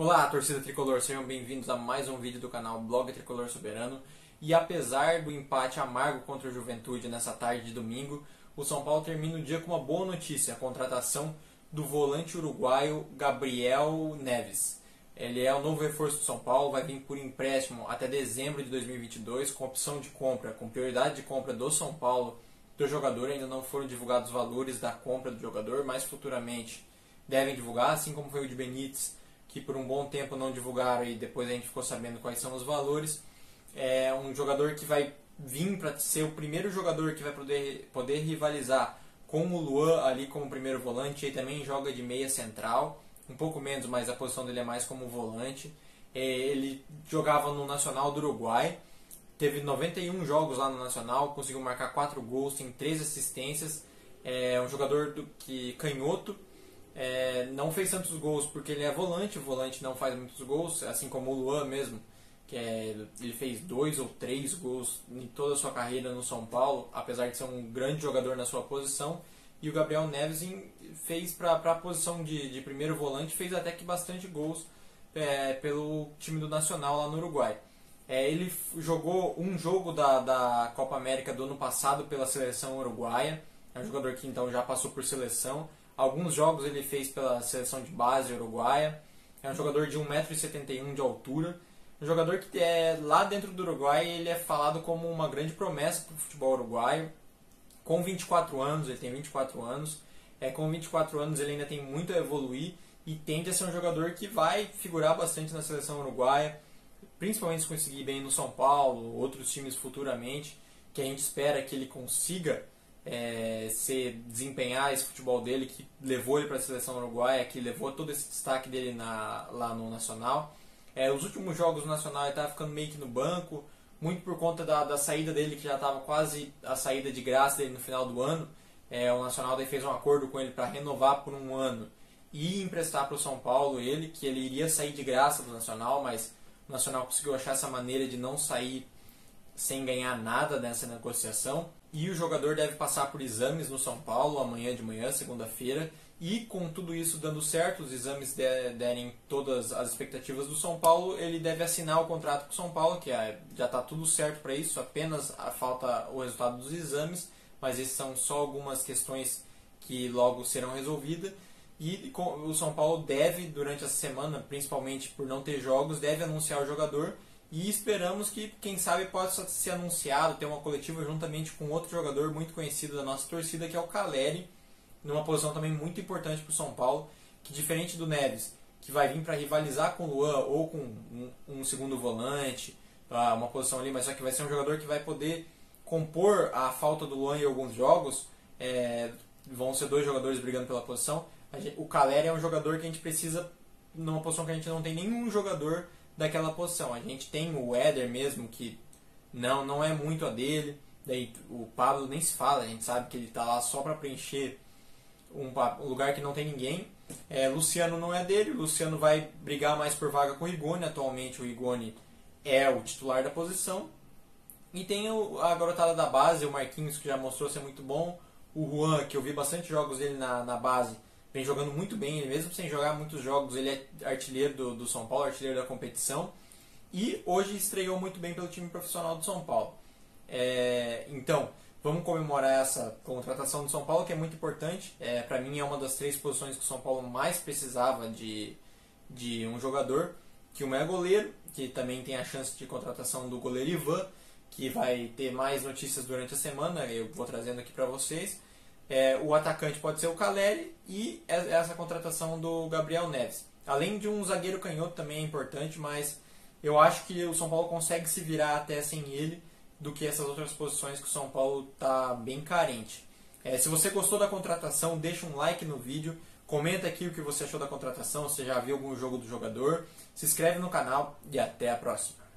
Olá, torcida tricolor, sejam bem-vindos a mais um vídeo do canal Blog Tricolor Soberano. E apesar do empate amargo contra o Juventude nessa tarde de domingo, o São Paulo termina o dia com uma boa notícia, a contratação do volante uruguaio Gabriel Neves. Ele é o novo reforço do São Paulo, vai vir por empréstimo até dezembro de 2022, com opção de compra, com prioridade de compra do São Paulo do jogador. Ainda não foram divulgados os valores da compra do jogador, mas futuramente devem divulgar, assim como foi o de Benítez, que por um bom tempo não divulgaram e depois a gente ficou sabendo quais são os valores. É um jogador que vai vir para ser o primeiro jogador que vai poder rivalizar com o Luan ali como primeiro volante. Ele também joga de meia central, um pouco menos, mas a posição dele é mais como volante. Ele jogava no Nacional do Uruguai, teve 91 jogos lá no Nacional, conseguiu marcar 4 gols, tem 3 assistências. É um jogador canhoto. Não fez tantos gols porque ele é volante, o volante não faz muitos gols, assim como o Luan mesmo, que ele fez 2 ou 3 gols em toda a sua carreira no São Paulo, apesar de ser um grande jogador na sua posição. E o Gabriel Neves fez para a posição de primeiro volante, fez até que bastante gols pelo time do Nacional lá no Uruguai. Ele jogou um jogo da Copa América do ano passado pela Seleção Uruguaia, é um jogador que então já passou por seleção. Alguns jogos ele fez pela seleção de base uruguaia. É um jogador de 1,71 m de altura. Um jogador que lá dentro do Uruguai ele é falado como uma grande promessa para o futebol uruguaio. Com 24 anos, ele tem 24 anos. Com 24 anos ele ainda tem muito a evoluir e tende a ser um jogador que vai figurar bastante na seleção uruguaia. Principalmente se conseguir bem no São Paulo, outros times futuramente, que a gente espera que ele consiga desempenhar esse futebol dele que levou ele para a seleção uruguaia, que levou todo esse destaque dele lá no Nacional. Os últimos jogos do Nacional ele estava ficando meio que no banco, muito por conta da saída dele, que já estava quase a saída de graça dele no final do ano. O Nacional daí fez um acordo com ele para renovar por um ano e emprestar para o São Paulo ele, que ele iria sair de graça do Nacional, mas o Nacional conseguiu achar essa maneira de não sair sem ganhar nada nessa negociação. E o jogador deve passar por exames no São Paulo amanhã de manhã, segunda-feira. E com tudo isso dando certo, os exames derem todas as expectativas do São Paulo, ele deve assinar o contrato com o São Paulo, que já está tudo certo para isso, apenas falta o resultado dos exames, mas esses são só algumas questões que logo serão resolvidas. E o São Paulo deve, durante essa semana, principalmente por não ter jogos, deve anunciar o jogador. E esperamos que, quem sabe, possa ser anunciado, ter uma coletiva juntamente com outro jogador muito conhecido da nossa torcida, que é o Caleri, numa posição também muito importante para o São Paulo, que diferente do Neves, que vai vir para rivalizar com o Luan ou com um segundo volante, uma posição ali, mas só que vai ser um jogador que vai poder compor a falta do Luan em alguns jogos. Vão ser 2 jogadores brigando pela posição. O Caleri é um jogador que a gente precisa, numa posição que a gente não tem nenhum jogador daquela posição. A gente tem o Éder mesmo, que não é muito a dele. Daí o Pablo nem se fala, a gente sabe que ele está lá só para preencher um lugar que não tem ninguém. Luciano não é dele, o Luciano vai brigar mais por vaga com o Rigoni. Atualmente o Rigoni é o titular da posição. E tem a garotada da base, o Marquinhos, que já mostrou ser muito bom. O Juan, que eu vi bastante jogos dele na base, vem jogando muito bem, ele mesmo sem jogar muitos jogos, ele é artilheiro do São Paulo, artilheiro da competição, e hoje estreou muito bem pelo time profissional do São Paulo. Então, vamos comemorar essa contratação do São Paulo, que é muito importante. Para mim é uma das 3 posições que o São Paulo mais precisava de um jogador, que uma é goleiro, que também tem a chance de contratação do goleiro Ivan, que vai ter mais notícias durante a semana, eu vou trazendo aqui para vocês. O atacante pode ser o Caleri, e essa contratação do Gabriel Neves. Além de um zagueiro canhoto também é importante, mas eu acho que o São Paulo consegue se virar até sem ele do que essas outras posições que o São Paulo está bem carente. Se você gostou da contratação, deixa um like no vídeo, comenta aqui o que você achou da contratação, se já viu algum jogo do jogador, se inscreve no canal e até a próxima.